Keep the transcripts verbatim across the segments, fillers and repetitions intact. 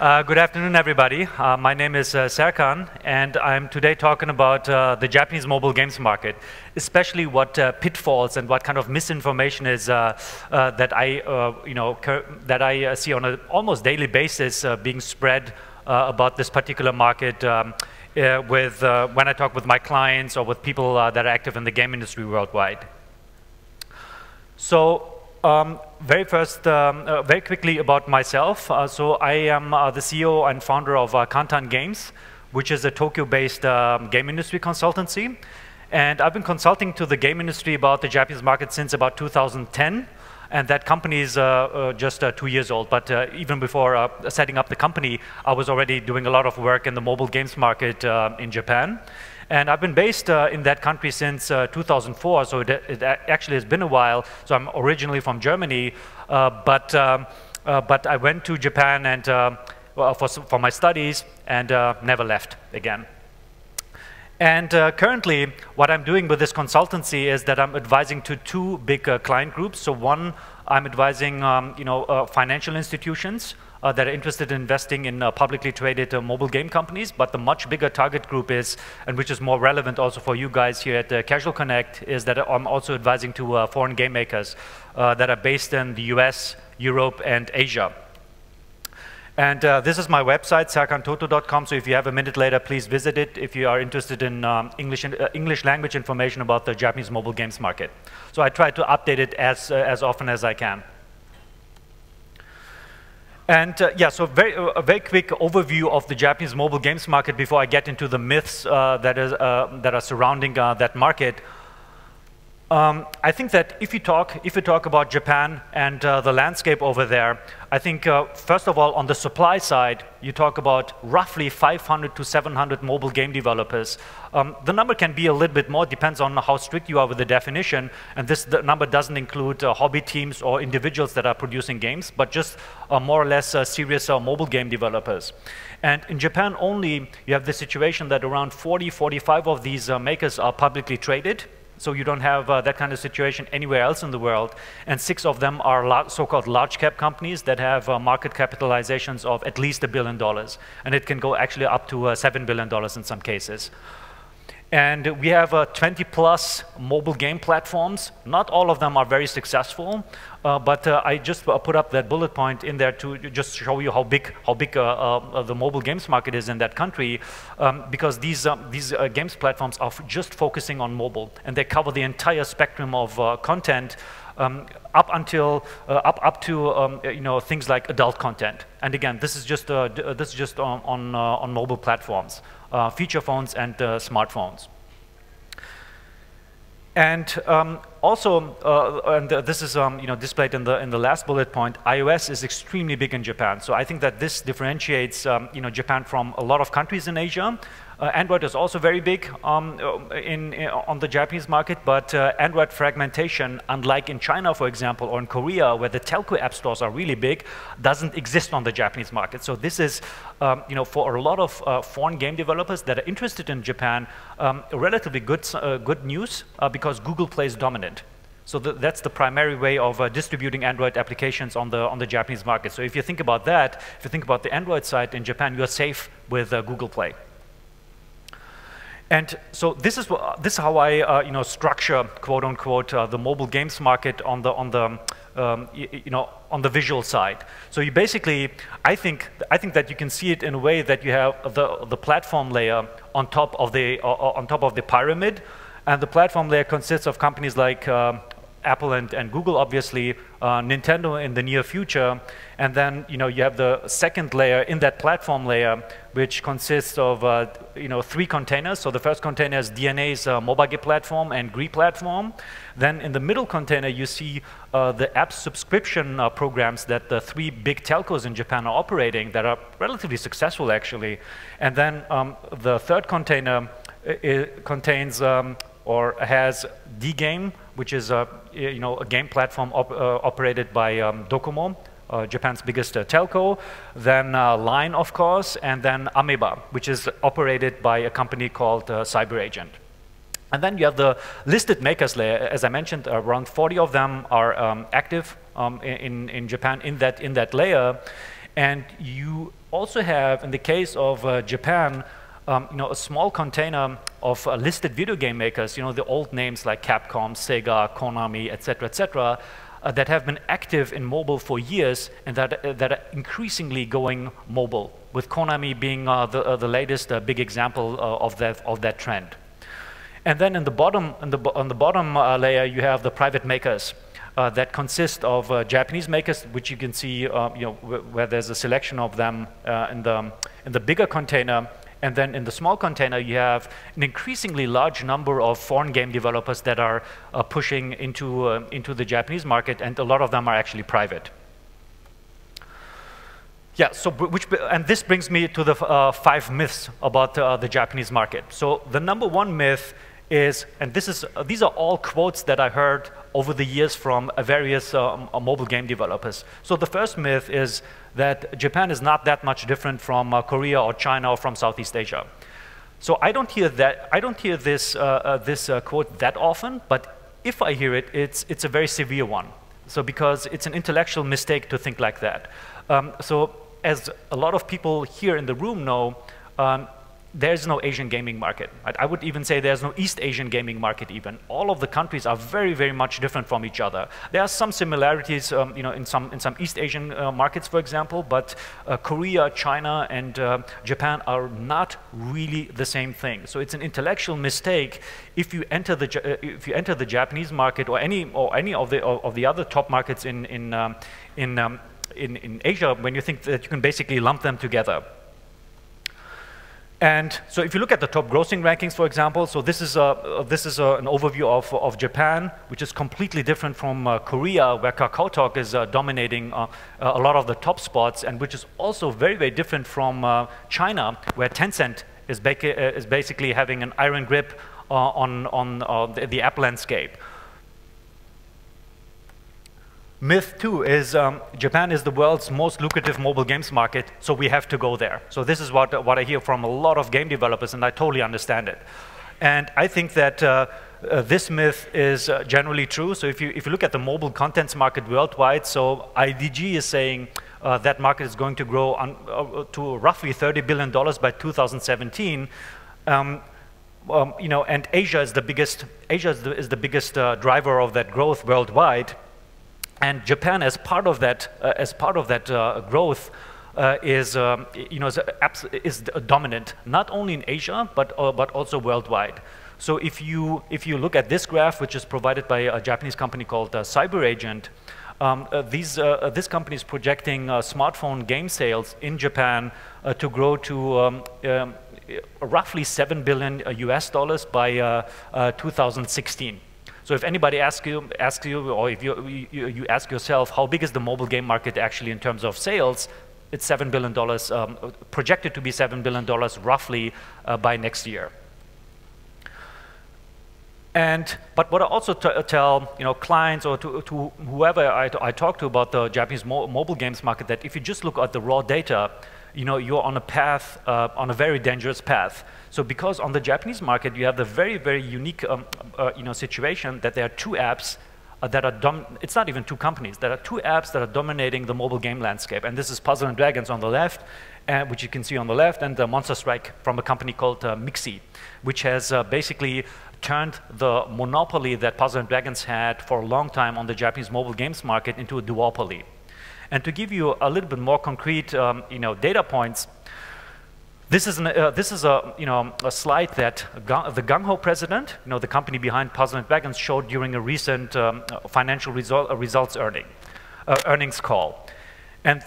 Uh, good afternoon, everybody. Uh, my name is uh, Serkan, and I'm today talking about uh, the Japanese mobile games market, especially what uh, pitfalls and what kind of misinformation is uh, uh, that I, uh, you know, that I uh, see on an almost daily basis uh, being spread uh, about this particular market. Um, uh, with uh, when I talk with my clients or with people uh, that are active in the game industry worldwide. So. Um, very first, um, uh, very quickly about myself. Uh, so I am uh, the C E O and founder of uh, Kantan Games, which is a Tokyo-based um, game industry consultancy. And I've been consulting to the game industry about the Japanese market since about two thousand ten. And that company is uh, uh, just uh, two years old. But uh, even before uh, setting up the company, I was already doing a lot of work in the mobile games market uh, in Japan. And I've been based uh, in that country since uh, two thousand four, so it, it actually has been a while. So I'm originally from Germany, uh, but, um, uh, but I went to Japan and, uh, well, for, for my studies and uh, never left again. And uh, currently, what I'm doing with this consultancy is that I'm advising to two big uh, client groups. So one, I'm advising um, you know, uh, financial institutions Uh, that are interested in investing in uh, publicly traded uh, mobile game companies, but the much bigger target group is, and which is more relevant also for you guys here at uh, Casual Connect, is that I'm also advising to uh, foreign game makers uh, that are based in the U S, Europe, and Asia. And uh, this is my website, serkan toto dot com, so if you have a minute later, please visit it if you are interested in um, English, uh, English language information about the Japanese mobile games market. So I try to update it as, uh, as often as I can. And uh, yeah, so very, uh, a very quick overview of the Japanese mobile games market before I get into the myths uh, that, is, uh, that are surrounding uh, that market. Um, I think that if you talk, if you talk about Japan and uh, the landscape over there, I think uh, first of all on the supply side, you talk about roughly five hundred to seven hundred mobile game developers. Um, the number can be a little bit more, depends on how strict you are with the definition, and this the number doesn't include uh, hobby teams or individuals that are producing games, but just uh, more or less uh, serious uh, mobile game developers. And in Japan only, you have the situation that around forty, forty-five of these uh, makers are publicly traded. So you don't have uh, that kind of situation anywhere else in the world. And six of them are so-called large-cap companies that have uh, market capitalizations of at least a billion dollars. And it can go actually up to uh, seven billion dollars in some cases. And we have uh, twenty plus mobile game platforms. Not all of them are very successful, uh, but uh, I just put up that bullet point in there to just show you how big, how big uh, uh, the mobile games market is in that country, um, because these, um, these uh, games platforms are just focusing on mobile, and they cover the entire spectrum of uh, content um, up until uh, up up to um, you know, things like adult content. And again, this is just uh, this is just on on, uh, on mobile platforms. Uh, feature phones and uh, smartphones. And um, also, uh, and uh, this is um, you know, displayed in the in the last bullet point. iOS is extremely big in Japan, so I think that this differentiates um, you know, Japan from a lot of countries in Asia. Uh, Android is also very big um, in, in on the Japanese market, but uh, Android fragmentation, unlike in China, for example, or in Korea, where the telco app stores are really big, doesn't exist on the Japanese market. So this is, um, you know, for a lot of uh, foreign game developers that are interested in Japan, um, relatively good uh, good news uh, because Google Play is dominant. So th that's the primary way of uh, distributing Android applications on the on the Japanese market. So if you think about that, if you think about the Android side in Japan, you are safe with uh, Google Play. And so this is this is how I uh, you know, structure, quote unquote, uh, the mobile games market on the on the um, you, you know, on the visual side. So you basically, I think I think that you can see it in a way that you have the the platform layer on top of the uh, on top of the pyramid, and the platform layer consists of companies like um, Apple and, and Google, obviously, uh, Nintendo in the near future, and then you know, you have the second layer in that platform layer, which consists of uh, you know, three containers. So the first container is D N A's uh, Mobage platform and G R I platform. Then in the middle container, you see uh, the app subscription uh, programs that the three big telcos in Japan are operating that are relatively successful, actually. And then um, the third container it contains um, or has D game, which is a, you know, a game platform op uh, operated by um, Docomo, uh, Japan's biggest uh, telco, then uh, Line, of course, and then Ameba, which is operated by a company called uh, CyberAgent. And then you have the listed makers layer. As I mentioned, around forty of them are um, active um, in, in Japan in that, in that layer, and you also have, in the case of uh, Japan, um, you know, a small container of uh, listed video game makers, you know, the old names like Capcom, Sega, Konami, et cetera, et cetera, uh, that have been active in mobile for years and that, uh, that are increasingly going mobile, with Konami being uh, the, uh, the latest uh, big example uh, of, that, of that trend. And then in the bottom, in the, on the bottom uh, layer, you have the private makers uh, that consist of uh, Japanese makers, which you can see, uh, you know, wh where there's a selection of them uh, in the in the bigger container, and then in the small container, you have an increasingly large number of foreign game developers that are uh, pushing into uh, into the Japanese market, and a lot of them are actually private. Yeah, so which, and this brings me to the uh, five myths about uh, the Japanese market. So the number one myth is, and this is, uh, these are all quotes that I heard over the years from uh, various um, uh, mobile game developers. So the first myth is that Japan is not that much different from uh, Korea or China or from Southeast Asia. So I don't hear that, I don't hear this, uh, uh, this uh, quote that often, but if I hear it, it's, it's a very severe one. So because it's an intellectual mistake to think like that. Um, so as a lot of people here in the room know, um, there's no Asian gaming market. I, I would even say there's no East Asian gaming market even. All of the countries are very, very much different from each other. There are some similarities um, you know, in, some, in some East Asian uh, markets, for example, but uh, Korea, China, and uh, Japan are not really the same thing. So it's an intellectual mistake if you enter the, uh, if you enter the Japanese market or any, or any of, the, of the other top markets in, in, um, in um, In, in Asia, when you think that you can basically lump them together. And so if you look at the top grossing rankings, for example, so this is, a, this is a, an overview of, of Japan, which is completely different from uh, Korea, where KakaoTalk is uh, dominating uh, a lot of the top spots, and which is also very, very different from uh, China, where Tencent is, ba is basically having an iron grip uh, on, on uh, the, the app landscape. Myth two is um, Japan is the world's most lucrative mobile games market, so we have to go there. So this is what, what I hear from a lot of game developers, and I totally understand it. And I think that uh, uh, this myth is uh, generally true. So if you, if you look at the mobile contents market worldwide, so I D G is saying uh, that market is going to grow on, uh, to roughly thirty billion dollars by two thousand seventeen. Um, um, you know, and Asia is the biggest, Asia is the, is the biggest uh, driver of that growth worldwide. And Japan, as part of that, uh, as part of that uh, growth, uh, is um, you know is, is dominant not only in Asia but uh, but also worldwide. So if you if you look at this graph, which is provided by a Japanese company called uh, CyberAgent, um, uh, these uh, this company is projecting uh, smartphone game sales in Japan uh, to grow to um, um, roughly seven billion U S dollars by uh, uh, two thousand sixteen. So if anybody asks you, asks you, or if you, you, you ask yourself, how big is the mobile game market actually in terms of sales, it's seven billion dollars, um, projected to be seven billion dollars roughly uh, by next year. And, but what I also t tell you know, clients or to, to whoever I, I talk to about the Japanese mo mobile games market, that if you just look at the raw data, you know, you're on a path, uh, on a very dangerous path. So because on the Japanese market, you have the very, very unique, um, uh, you know, situation that there are two apps uh, that are, dom it's not even two companies, there are two apps that are dominating the mobile game landscape. And this is Puzzle and Dragons on the left, uh, which you can see on the left, and the Monster Strike from a company called uh, Mixi, which has uh, basically turned the monopoly that Puzzle and Dragons had for a long time on the Japanese mobile games market into a duopoly. And to give you a little bit more concrete, um, you know, data points, this is an, uh, this is a you know a slide that the GungHo president, you know, the company behind Puzzle and Dragons, showed during a recent um, financial result, results earning uh, earnings call. And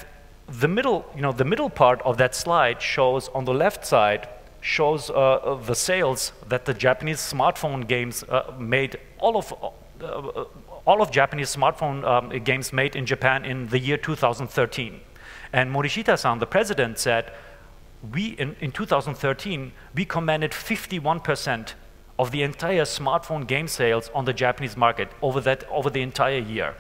the middle, you know, the middle part of that slide shows, on the left side shows uh, the sales that the Japanese smartphone games uh, made. All of uh, all of Japanese smartphone um, games made in Japan in the year two thousand thirteen. And Morishita-san, the president, said, we, in, in two thousand thirteen, we commanded fifty-one percent of the entire smartphone game sales on the Japanese market over, that, over the entire year.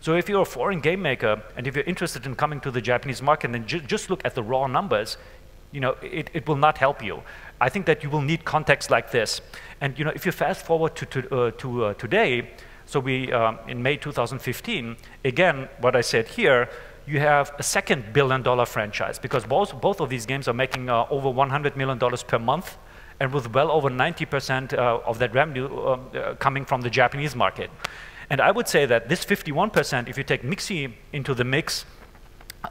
So if you're a foreign game maker, and if you're interested in coming to the Japanese market, then ju just look at the raw numbers, you know, it, it will not help you. I think that you will need context like this. And you know, if you fast forward to, to, uh, to uh, today, so we, um, in May two thousand fifteen, again, what I said here, you have a second billion dollar franchise, because both, both of these games are making uh, over one hundred million dollars per month, and with well over ninety percent uh, of that revenue uh, uh, coming from the Japanese market. And I would say that this fifty-one percent, if you take Mixi into the mix,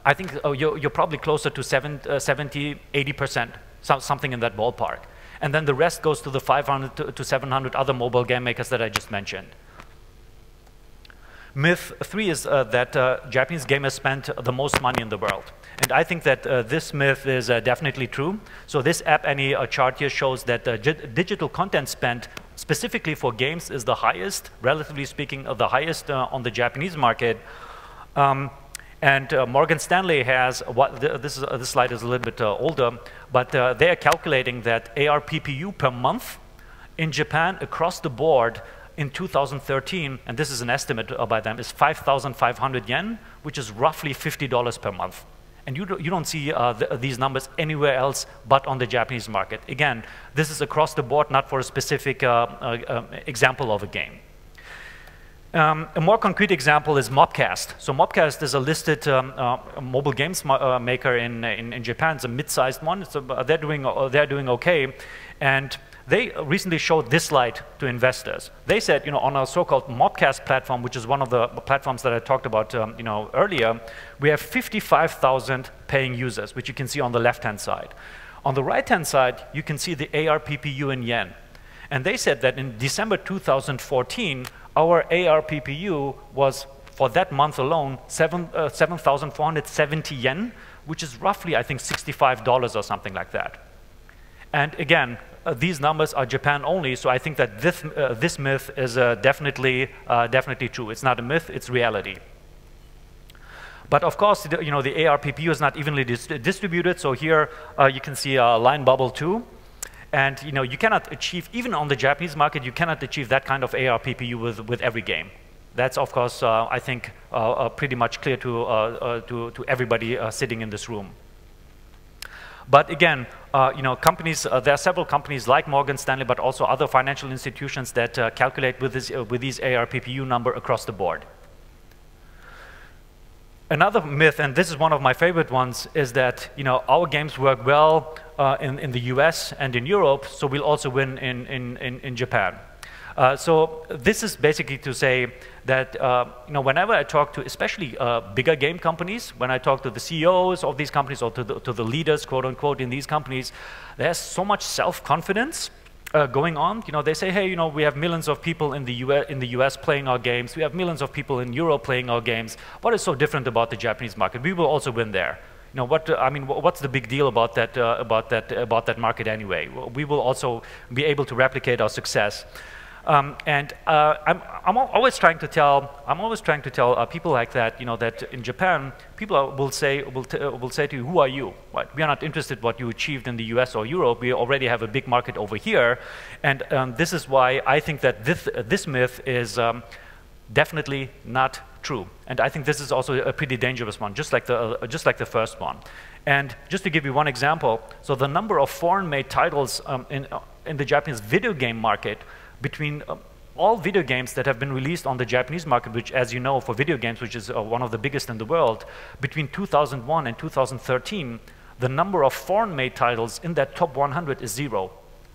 I think uh, you're, you're probably closer to seventy, eighty percent, so, something in that ballpark. And then the rest goes to the five hundred to seven hundred other mobile game makers that I just mentioned. Myth three is uh, that uh, Japanese gamers spend the most money in the world. And I think that uh, this myth is uh, definitely true. So this App Annie uh, chart here shows that uh, digital content spent specifically for games is the highest, relatively speaking, uh, the highest uh, on the Japanese market. Um, And uh, Morgan Stanley has, what, th this, is, uh, this slide is a little bit uh, older, but uh, they are calculating that A R P P U per month in Japan across the board in two thousand thirteen, and this is an estimate uh, by them, is five thousand five hundred yen, which is roughly fifty dollars per month. And you, do, you don't see uh, th these numbers anywhere else but on the Japanese market. Again, this is across the board, not for a specific uh, uh, example of a game. Um, a more concrete example is Mobcast. So Mobcast is a listed um, uh, mobile games uh, maker in, in, in Japan. It's a mid-sized one. It's a, they're, doing, uh, they're doing okay. And they recently showed this slide to investors. They said, you know, on our so-called Mobcast platform, which is one of the platforms that I talked about um, you know, earlier, we have fifty-five thousand paying users, which you can see on the left-hand side. On the right-hand side, you can see the A R P P U in yen. And they said that in December two thousand fourteen, our A R P P U was, for that month alone, seven thousand four hundred seventy yen, which is roughly, I think, sixty-five dollars or something like that. And again, uh, these numbers are Japan only, so I think that this, uh, this myth is uh, definitely, uh, definitely true. It's not a myth, it's reality. But of course, you know, the A R P P U is not evenly dis distributed, so here uh, you can see a line bubble too. And you know, you cannot achieve, even on the Japanese market, you cannot achieve that kind of A R P P U with, with every game. That's, of course, uh, I think, uh, uh, pretty much clear to, uh, uh, to, to everybody uh, sitting in this room. But again, uh, you know, companies, uh, there are several companies like Morgan Stanley, but also other financial institutions that uh, calculate with, this, uh, with these A R P P U number across the board. Another myth, and this is one of my favorite ones, is that you know our games work well uh, in, in the U S and in Europe, so we'll also win in, in, in, in Japan. Uh, so this is basically to say that uh, you know, whenever I talk to especially uh, bigger game companies, when I talk to the C E Os of these companies or to the, to the leaders, quote unquote, in these companies, there's so much self-confidence Uh, going on. You know, they say, hey, you know, we have millions of people in the, U S, in the U S playing our games. We have millions of people in Europe playing our games. What is so different about the Japanese market? We will also win there. You know, what, uh, I mean, what's the big deal about that, uh, about, that, about that market anyway? We will also be able to replicate our success. Um, and uh, I'm, I'm always trying to tell, I'm always trying to tell uh, people like that, you know, that in Japan, people are, will say, will, t will say to you, who are you? Right? We are not interested what you achieved in the U S or Europe. We already have a big market over here. And um, this is why I think that this, uh, this myth is um, definitely not true. And I think this is also a pretty dangerous one, just like, the, uh, just like the first one. And just to give you one example, so the number of foreign-made titles um, in, uh, in the Japanese video game market between uh, all video games that have been released on the Japanese market, which, as you know, for video games, which is uh, one of the biggest in the world, between two thousand one and two thousand thirteen, the number of foreign-made titles in that top one hundred is zero.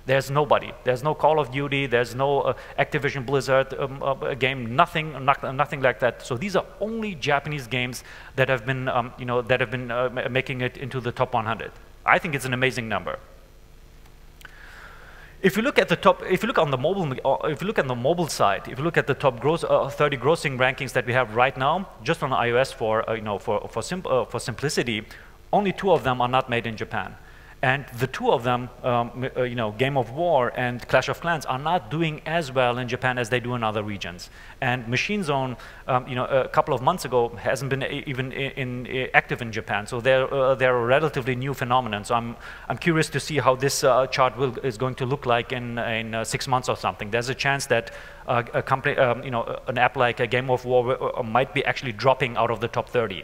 There's nobody. There's no Call of Duty. There's no uh, Activision Blizzard um, uh, game. Nothing, not, nothing like that. So these are only Japanese games that have been, um, you know, that have been uh, making it into the top one hundred. I think it's an amazing number. If you look at the top, if you look on the mobile, if you look on the mobile side, if you look at the top gross, uh, thirty grossing rankings that we have right now, just on iOS for uh, you know for for, sim uh, for simplicity, only two of them are not made in Japan, and the two of them, um, uh, you know, Game of War and Clash of Clans, are not doing as well in Japan as they do in other regions. And Machine Zone, um, you know, a couple of months ago, hasn't been even in, in, active in Japan, so they're uh, they're a relatively new phenomenon. So I'm I'm curious to see how this uh, chart will, is going to look like in in uh, six months or something. There's a chance that uh, a company, um, you know, an app like a Game of War might be actually dropping out of the top thirty.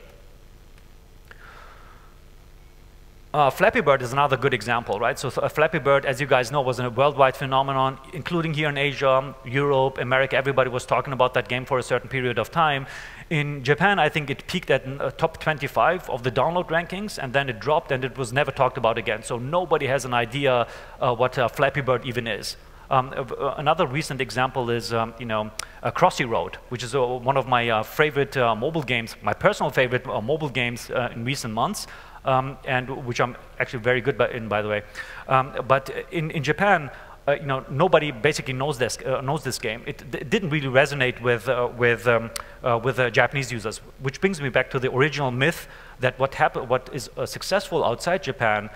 Uh, Flappy Bird is another good example, right? So uh, Flappy Bird, as you guys know, was a worldwide phenomenon, including here in Asia, Europe, America. Everybody was talking about that game for a certain period of time. In Japan, I think it peaked at uh, top twenty-five of the download rankings, and then it dropped, and it was never talked about again. So nobody has an idea uh, what uh, Flappy Bird even is. Um, uh, another recent example is, um, you know, uh, Crossy Road, which is uh, one of my uh, favorite uh, mobile games, my personal favorite uh, mobile games uh, in recent months. Um, and which I'm actually very good by, in, by the way. Um, but in, in Japan, uh, you know, nobody basically knows this uh, knows this game. It, it didn't really resonate with uh, with um, uh, with uh, Japanese users, which brings me back to the original myth that what happen, what is uh, successful outside Japan.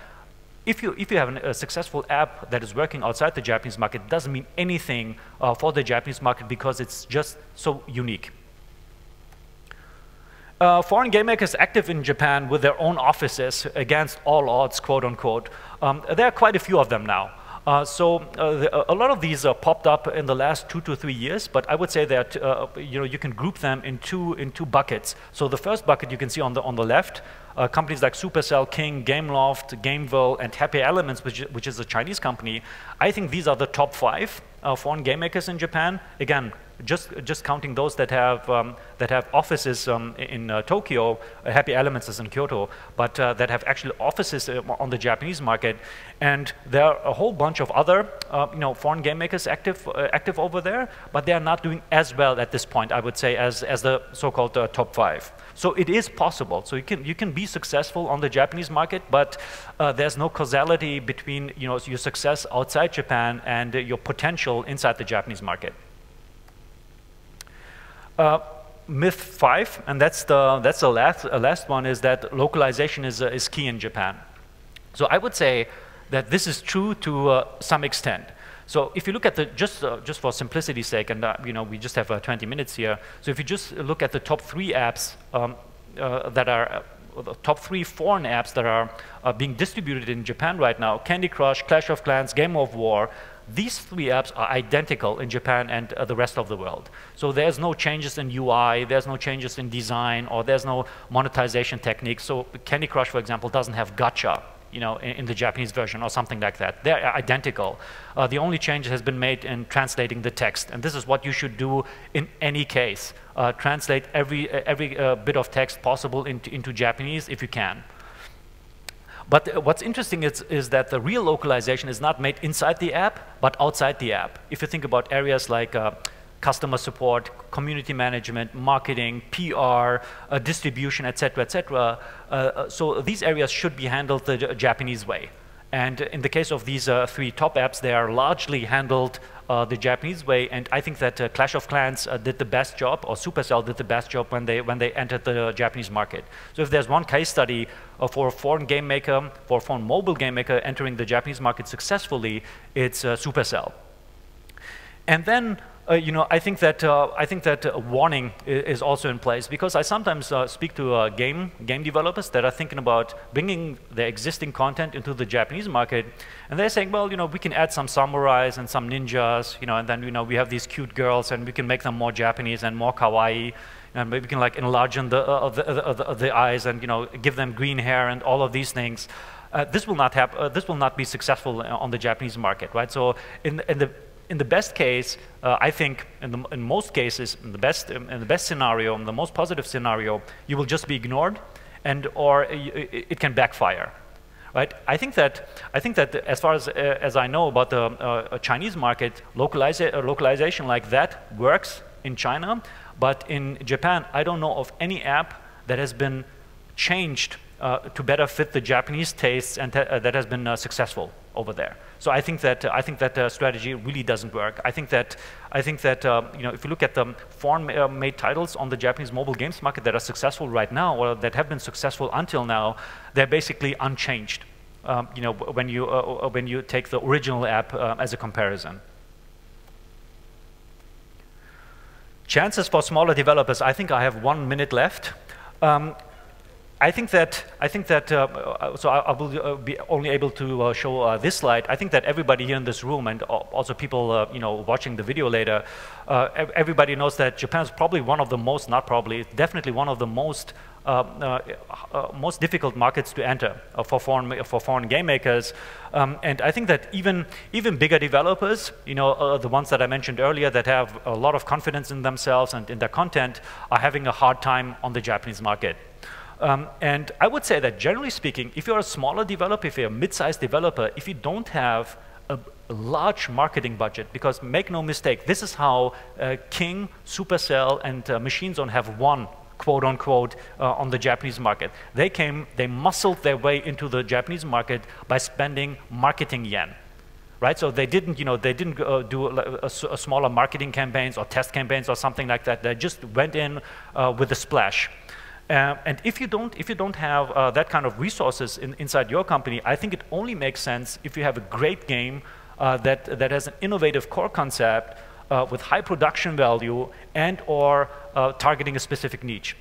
If you if you have an, a successful app that is working outside the Japanese market, it doesn't mean anything uh, for the Japanese market because it's just so unique. Uh, foreign game makers active in Japan with their own offices against all odds, quote unquote. Um, there are quite a few of them now. Uh, so uh, the, a lot of these uh, popped up in the last two to three years, but I would say that uh, you know, you can group them in two, in two buckets. So the first bucket you can see on the, on the left, uh, companies like Supercell, King, Gameloft, Gamevil, and Happy Elements, which, which is a Chinese company. I think these are the top five uh, foreign game makers in Japan. Again, Just, just counting those that have um, that have offices um, in uh, Tokyo, uh, Happy Elements is in Kyoto, but uh, that have actually offices uh, on the Japanese market, and there are a whole bunch of other uh, you know, foreign game makers active uh, active over there, but they are not doing as well at this point, I would say, as as the so-called uh, top five. So it is possible. So you can you can be successful on the Japanese market, but uh, there's no causality between you know your success outside Japan and uh, your potential inside the Japanese market. Uh, myth five, and that's the that's the last uh, last one, is that localization is uh, is key in Japan. So I would say that this is true to uh, some extent. So if you look at the just uh, just for simplicity's sake, and uh, you know we just have uh, twenty minutes here. So if you just look at the top three apps um, uh, that are uh, the top three foreign apps that are uh, being distributed in Japan right now: Candy Crush, Clash of Clans, Game of War. These three apps are identical in Japan and uh, the rest of the world. So there's no changes in U I, there's no changes in design, or there's no monetization techniques. So Candy Crush, for example, doesn't have gacha, you know, in, in the Japanese version or something like that. They're identical. Uh, the only change has been made in translating the text, and this is what you should do in any case. Uh, translate every, uh, every uh, bit of text possible into, into Japanese if you can. But what's interesting is, is that the real localization is not made inside the app, but outside the app. If you think about areas like uh, customer support, community management, marketing, P R, uh, distribution, et cetera, et cetera. Uh, so these areas should be handled the Japanese way. And in the case of these uh, three top apps, they are largely handled uh, the Japanese way. And I think that uh, Clash of Clans uh, did the best job, or Supercell did the best job when they when they entered the Japanese market. So if there's one case study uh, for a foreign game maker, for a foreign mobile game maker entering the Japanese market successfully, it's uh, Supercell. And then. Uh, you know, I think that uh, I think that uh, warning is also in place, because I sometimes uh, speak to uh, game game developers that are thinking about bringing their existing content into the Japanese market, and they're saying, well, you know, we can add some samurais and some ninjas, you know, and then you know we have these cute girls, and we can make them more Japanese and more kawaii, and maybe we can like enlarge the, uh, the, uh, the, uh, the eyes and you know give them green hair and all of these things. Uh, this will not happen. Uh, this will not be successful on the Japanese market, right? So in in the In the best case, uh, I think, in, the, in most cases, in the best, in the best scenario, in the most positive scenario, you will just be ignored, and or it can backfire, right? I think that I think that as far as uh, as I know about the uh, Chinese market, localiza localization like that works in China, but in Japan, I don't know of any app that has been changed uh, to better fit the Japanese tastes and uh, that has been uh, successful over there. So I think that uh, I think that uh, strategy really doesn't work. I think that I think that uh, you know if you look at the foreign-made titles on the Japanese mobile games market that are successful right now, or that have been successful until now, they're basically unchanged. Um, you know when you uh, when you take the original app uh, as a comparison. Chances for smaller developers. I think I have one minute left. Um, I think that I think that uh, so I, I will uh, be only able to uh, show uh, this slide. I think that everybody here in this room, and also people uh, you know watching the video later, uh, everybody knows that Japan is probably one of the most, not probably, definitely one of the most uh, uh, uh, most difficult markets to enter uh, for foreign for foreign game makers. Um, and I think that even even bigger developers, you know, uh, the ones that I mentioned earlier, that have a lot of confidence in themselves and in their content, are having a hard time on the Japanese market. Um, and I would say that generally speaking, if you're a smaller developer, if you're a mid-sized developer, if you don't have a large marketing budget, because make no mistake, this is how uh, King, Supercell, and uh, Machine Zone have won, quote-unquote, uh, on the Japanese market. They came, they muscled their way into the Japanese market by spending marketing yen. Right? So they didn't, you know, they didn't uh, do a, a, a smaller marketing campaigns or test campaigns or something like that. They just went in uh, with a splash. Uh, and if you don't, if you don't have uh, that kind of resources in, inside your company, I think it only makes sense if you have a great game uh, that that has an innovative core concept uh, with high production value and or uh, targeting a specific niche.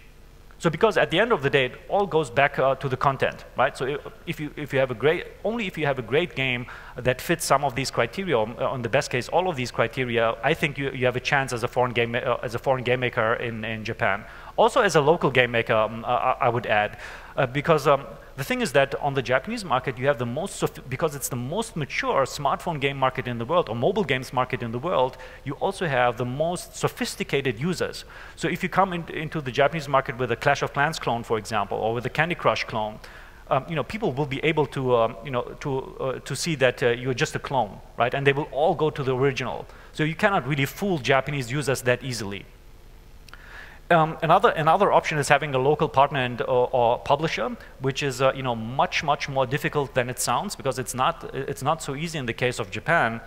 So because at the end of the day, it all goes back uh, to the content, right? So if you if you have a great, only if you have a great game that fits some of these criteria, on the best case, all of these criteria, I think you you have a chance as a foreign game uh, as a foreign game maker in in Japan. Also, as a local game maker, um, uh, I would add, uh, because um, the thing is that on the Japanese market, you have the most, because it's the most mature smartphone game market in the world, or mobile games market in the world, you also have the most sophisticated users. So if you come in, into the Japanese market with a Clash of Clans clone, for example, or with a Candy Crush clone, um, you know, people will be able to, um, you know, to, uh, to see that uh, you're just a clone, right? And they will all go to the original. So you cannot really fool Japanese users that easily. Um, another another option is having a local partner and or, or publisher, which is uh, you know much much more difficult than it sounds, because it's not it's not so easy in the case of Japan.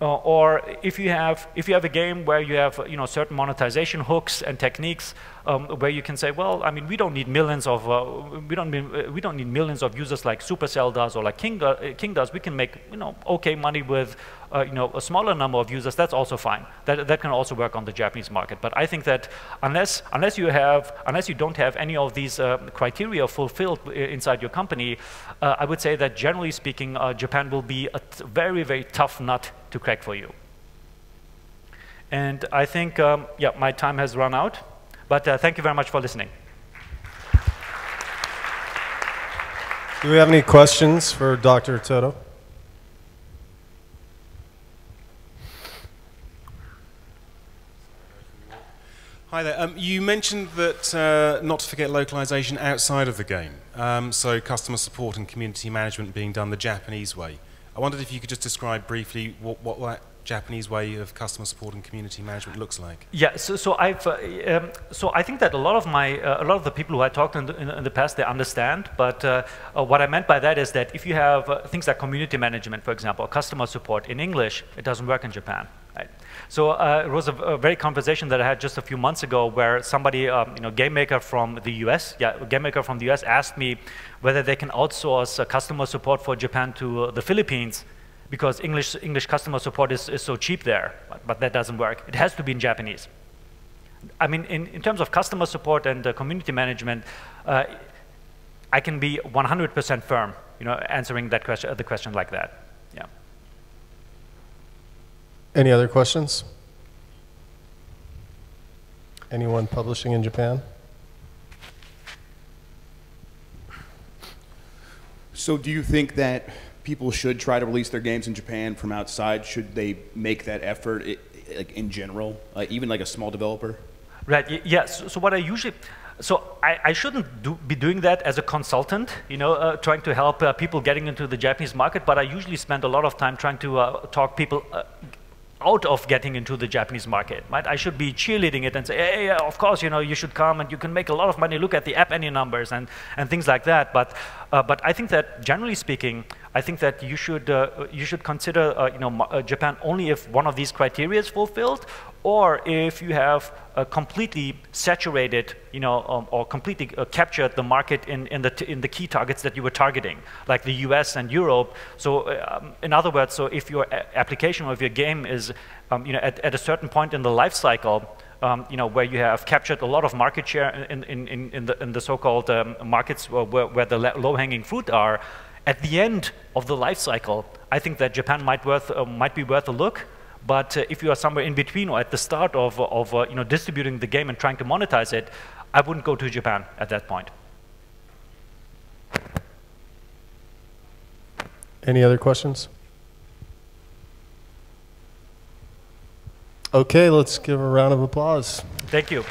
Uh, or if you have if you have a game where you have you know certain monetization hooks and techniques, um, where you can say, well, I mean, we don't need millions of uh, we don't mean, we don't need millions of users like Supercell does or like King uh, King does. We can make you know okay money with Uh, you know, a smaller number of users. That's also fine. That that can also work on the Japanese market. But I think that unless unless you have unless you don't have any of these uh, criteria fulfilled inside your company, uh, I would say that generally speaking, uh, Japan will be a t very very tough nut to crack for you. And I think um, yeah, my time has run out. But uh, thank you very much for listening. Do we have any questions for Doctor Toto? Hi there. Um, you mentioned that uh, not to forget localization outside of the game, um, so customer support and community management being done the Japanese way. I wondered if you could just describe briefly what, what that Japanese way of customer support and community management looks like. Yeah. So, so I've uh, um, so I think that a lot of my uh, a lot of the people who I talked to in the, in, in the past, they understand. But uh, uh, what I meant by that is that if you have uh, things like community management, for example, or customer support in English, it doesn't work in Japan. Right. So uh, it was a, a very conversation that I had just a few months ago, where somebody, um, you know, game maker from the U S, yeah, a game maker from the U S asked me whether they can outsource uh, customer support for Japan to uh, the Philippines, because English English customer support is, is so cheap there. But, but that doesn't work. It has to be in Japanese. I mean, in, in terms of customer support and uh, community management, uh, I can be one hundred percent firm, you know, answering that question, the question like that. Yeah. Any other questions? Anyone publishing in Japan? So do you think that people should try to release their games in Japan from outside? Should they make that effort, like in general, uh, even like a small developer? Right, yes. So, so what I usually, so I, I shouldn't do, be doing that as a consultant, you know, uh, trying to help uh, people getting into the Japanese market, but I usually spend a lot of time trying to uh, talk people uh, out of getting into the Japanese market, right? I should be cheerleading it and say, hey, yeah, of course, you know, you should come and you can make a lot of money. Look at the App Annie numbers and, and things like that. But, uh, but I think that generally speaking, I think that you should, uh, you should consider uh, you know, uh, Japan only if one of these criteria is fulfilled, or if you have uh, completely saturated, you know, um, or completely uh, captured the market in, in, the t in the key targets that you were targeting, like the U S and Europe. So um, in other words, so if your application or if your game is, um, you know, at, at a certain point in the life cycle, Um, you know, where you have captured a lot of market share in, in, in, in the, in the so-called um, markets where, where the low-hanging fruit are, at the end of the life cycle, I think that Japan might, worth, uh, might be worth a look. But uh, if you are somewhere in between or at the start of, of uh, you know, distributing the game and trying to monetize it, I wouldn't go to Japan at that point. Any other questions? Okay, let's give a round of applause. Thank you.